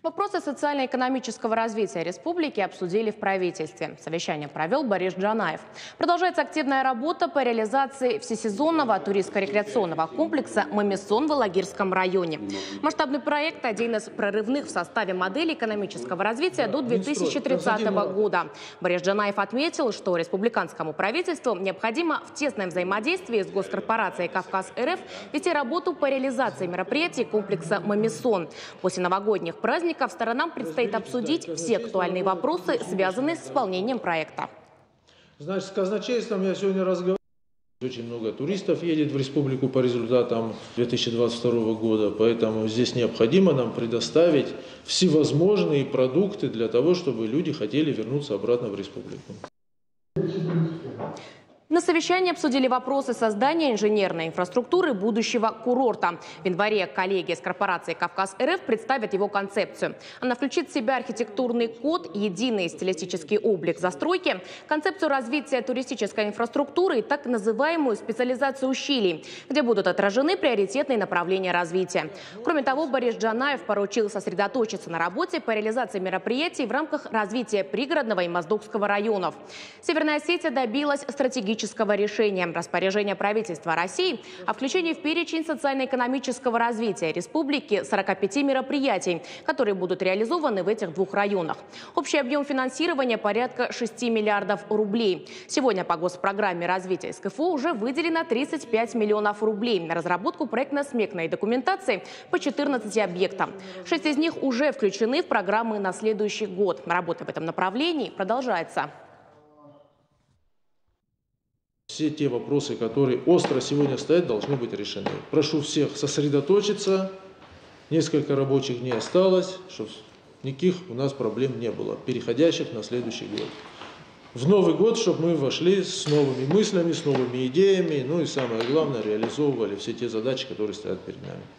Вопросы социально-экономического развития республики обсудили в правительстве. Совещание провел Борис Джанаев. Продолжается активная работа по реализации всесезонного туристско-рекреационного комплекса «Мамисон» в Алагирском районе. Масштабный проект – один из прорывных в составе модели экономического развития до 2030 года. Борис Джанаев отметил, что республиканскому правительству необходимо в тесном взаимодействии с госкорпорацией «Кавказ.РФ» вести работу по реализации мероприятий комплекса «Мамисон». После новогодних праздников сторонам предстоит обсудить все актуальные вопросы, связанные с исполнением проекта. Значит, с казначейством я сегодня разговаривал. Очень много туристов едет в республику по результатам 2022 года, поэтому здесь необходимо нам предоставить всевозможные продукты для того, чтобы люди хотели вернуться обратно в республику. На совещании обсудили вопросы создания инженерной инфраструктуры будущего курорта. В январе коллеги из корпорации «Кавказ.РФ» представят его концепцию. Она включит в себя архитектурный код, единый стилистический облик застройки, концепцию развития туристической инфраструктуры и так называемую специализацию ущелий, где будут отражены приоритетные направления развития. Кроме того, Борис Джанаев поручил сосредоточиться на работе по реализации мероприятий в рамках развития Пригородного и Моздокского районов. Северная Осетия добилась стратегического решения распоряжения правительства России о включении в перечень социально-экономического развития республики 45 мероприятий, которые будут реализованы в этих двух районах. Общий объем финансирования порядка 6 миллиардов рублей. Сегодня по госпрограмме развития СКФО уже выделено 35 миллионов рублей на разработку проектно-сметной документации по 14 объектам. 6 из них уже включены в программы на следующий год. Работа в этом направлении продолжается. Все те вопросы, которые остро сегодня стоят, должны быть решены. Прошу всех сосредоточиться. Несколько рабочих дней осталось, чтобы никаких у нас проблем не было, переходящих на следующий год. В Новый год, чтобы мы вошли с новыми мыслями, с новыми идеями, ну и самое главное, реализовывали все те задачи, которые стоят перед нами.